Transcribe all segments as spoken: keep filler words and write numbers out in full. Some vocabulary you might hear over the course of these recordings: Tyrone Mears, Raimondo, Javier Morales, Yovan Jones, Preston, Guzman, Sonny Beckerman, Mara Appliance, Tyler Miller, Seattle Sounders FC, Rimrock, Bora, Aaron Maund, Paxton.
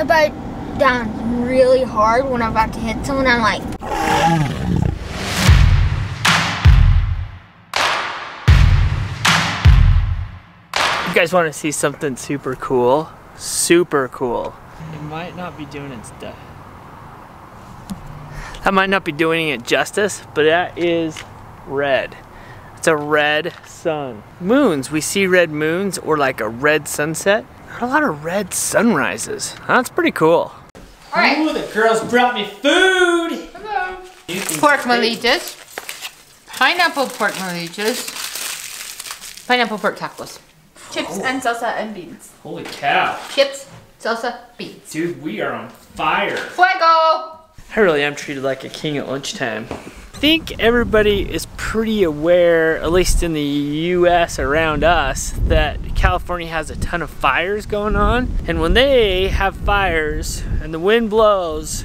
I bite down really hard when I'm about to hit someone. I'm like, you guys want to see something super cool? Super cool. It might not be doing its death. That might not be doing it justice, but that is red. It's a red sun. Moons, we see red moons or like a red sunset. There are a lot of red sunrises. That's pretty cool. All right. Ooh, the girls brought me food. Hello. Pork molitas. Pineapple pork molitas. Pineapple pork tacos. Chips oh. and salsa and beans. Holy cow. Chips, salsa, beans. Dude, we are on fire. Fuego. I really am treated like a king at lunchtime. I think everybody is pretty aware, at least in the U S around us, that California has a ton of fires going on. And when they have fires and the wind blows,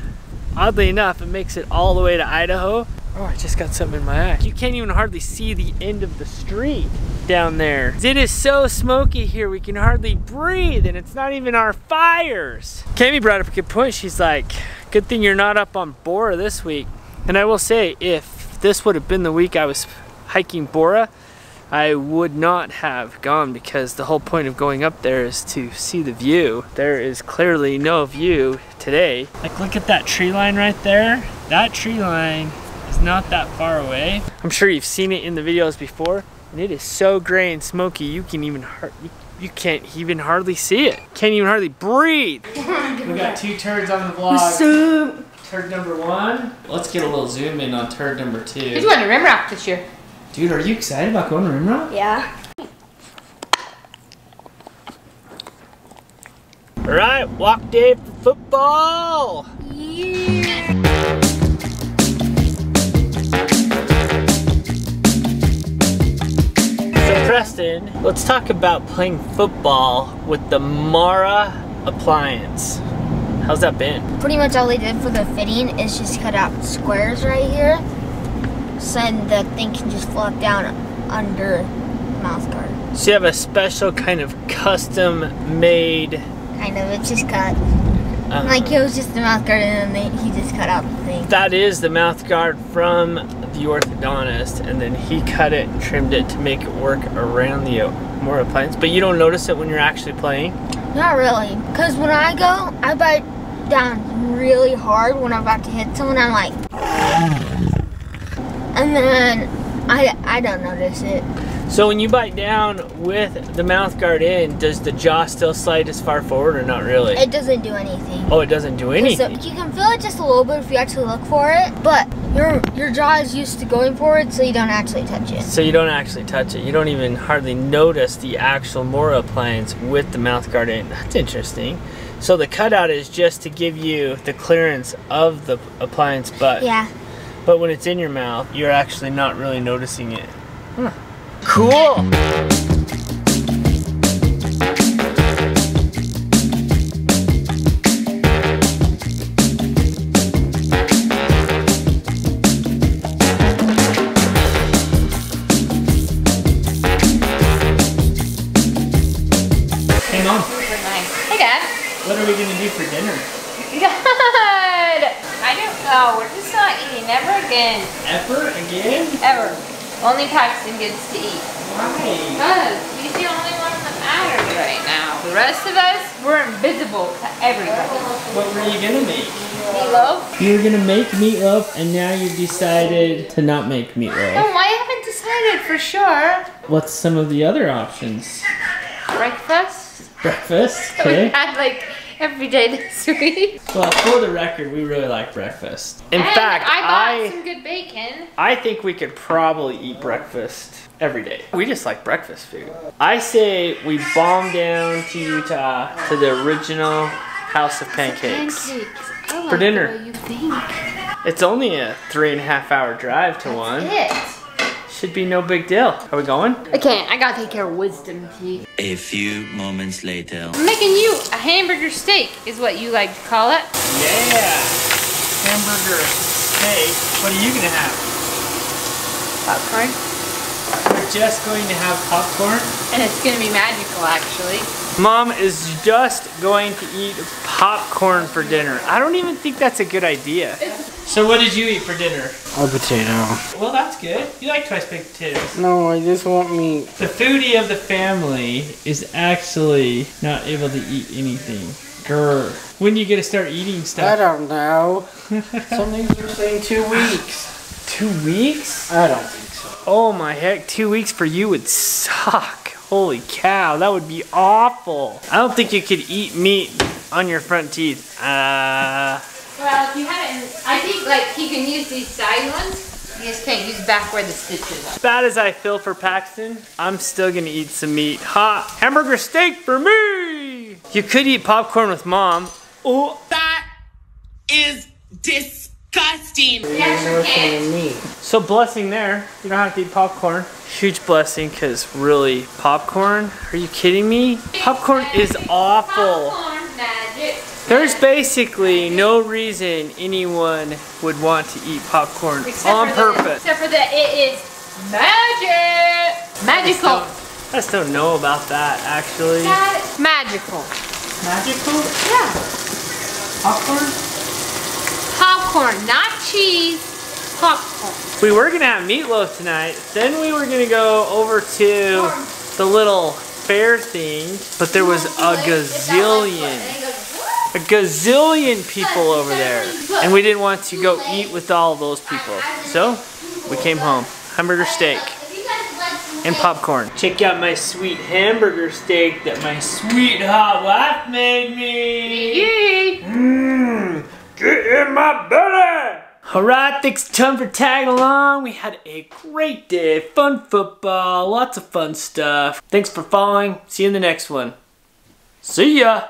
oddly enough, it makes it all the way to Idaho. Oh, I just got something in my eye. You can't even hardly see the end of the street down there. It is so smoky here, we can hardly breathe, and it's not even our fires. Cami brought up a good point. She's like, good thing you're not up on Bora this week. And I will say, if this would have been the week I was hiking Bora, I would not have gone, because the whole point of going up there is to see the view. There is clearly no view today. Like, look at that tree line right there. That tree line is not that far away. I'm sure you've seen it in the videos before, and it is so gray and smoky you can even hardly, you can't even hardly see it. Can't even hardly breathe. We got two turds on the vlog. What's up? Turd number one. Let's get a little zoom in on turd number two. He's going to Rimrock this year. Dude, are you excited about going to Rimrock? Yeah. All right, walk day for football. Yeah. So Preston, let's talk about playing football with the Mara Appliance. How's that been? Pretty much all they did for the fitting is just cut out squares right here, so the thing can just flop down under the mouth guard. So you have a special kind of custom made... Kind of, it's just cut. Uh-huh. Like it was just the mouth guard and then they, he just cut out the thing. That is the mouth guard from the orthodontist, and then he cut it and trimmed it to make it work around the Mara Appliance. But you don't notice it when you're actually playing? Not really, because when I go, I bite down really hard when I'm about to hit someone. I'm like, and then I, I don't notice it. So when you bite down with the mouth guard in, does the jaw still slide as far forward or not really? It doesn't do anything. Oh, it doesn't do anything. So you can feel it just a little bit if you actually look for it, but your your jaw is used to going forward, so you don't actually touch it. So you don't actually touch it. You don't even hardly notice the actual Mara Appliance with the mouth guard in. That's interesting. So the cutout is just to give you the clearance of the appliance butt. Yeah. But when it's in your mouth, you're actually not really noticing it. Huh. Cool. Hey Mom. Hey Dad. What are we gonna do for dinner? God, I don't know. We're just not eating ever again. Ever again? Ever. Only Paxton gets to eat. Why? Because he's the only one that matters right now. The rest of us, we're invisible to everybody. What were you gonna make? Meatloaf. You were gonna make meatloaf, and now you've decided to not make meatloaf. No, I haven't decided for sure. What's some of the other options? Breakfast. Breakfast, okay. We had like every day this week. Well, for the record, we really like breakfast. In and fact, I bought I, some good bacon. I think we could probably eat breakfast every day. We just like breakfast food. I say we bomb down to Utah to the original House of Pancakes, pancakes. I like for dinner. You think. It's only a three and a half hour drive to That's one. It should be no big deal. Are we going? Okay, I gotta take care of wisdom tea. A few moments later. I'm making you a hamburger steak, is what you like to call it. Yeah, hamburger steak. What are you gonna have? Popcorn. We're just going to have popcorn. And it's gonna be magical, actually. Mom is just going to eat popcorn for dinner. I don't even think that's a good idea. So what did you eat for dinner? A potato. Well, that's good. You like twice baked potatoes. No, I just want meat. The foodie of the family is actually not able to eat anything. Grr. When do you get to start eating stuff? I don't know. Some things are saying two weeks. Two weeks? I don't think so. Oh my heck, two weeks for you would suck. Holy cow, that would be awful. I don't think you could eat meat on your front teeth. Uh... Well, you haven't, I think like he can use these side ones. You just can't use back where the stitches are. As bad as I feel for Paxton, I'm still gonna eat some meat. Ha! Hamburger steak for me! You could eat popcorn with Mom. Oh, that is disgusting. Yes, so blessing there, you don't have to eat popcorn. Huge blessing, because really, popcorn? Are you kidding me? Popcorn is awful. Popcorn magic. There's basically no reason anyone would want to eat popcorn except on purpose. The, except for that it is magic! Magical! I just, I just don't know about that, actually. That is magical. Magical? Yeah. Popcorn? Popcorn, not cheese. Popcorn. We were going to have meatloaf tonight. Then we were going to go over to popcorn. The little fair thing. But there was a gazillion. A gazillion people over there, and we didn't want to go eat with all those people, so we came home. Hamburger steak and popcorn. Check out my sweet hamburger steak that my sweet hot wife made me. Mmm, get in my belly. Alright, thanks a ton for tagging along. We had a great day, fun football, lots of fun stuff. Thanks for following. See you in the next one. See ya.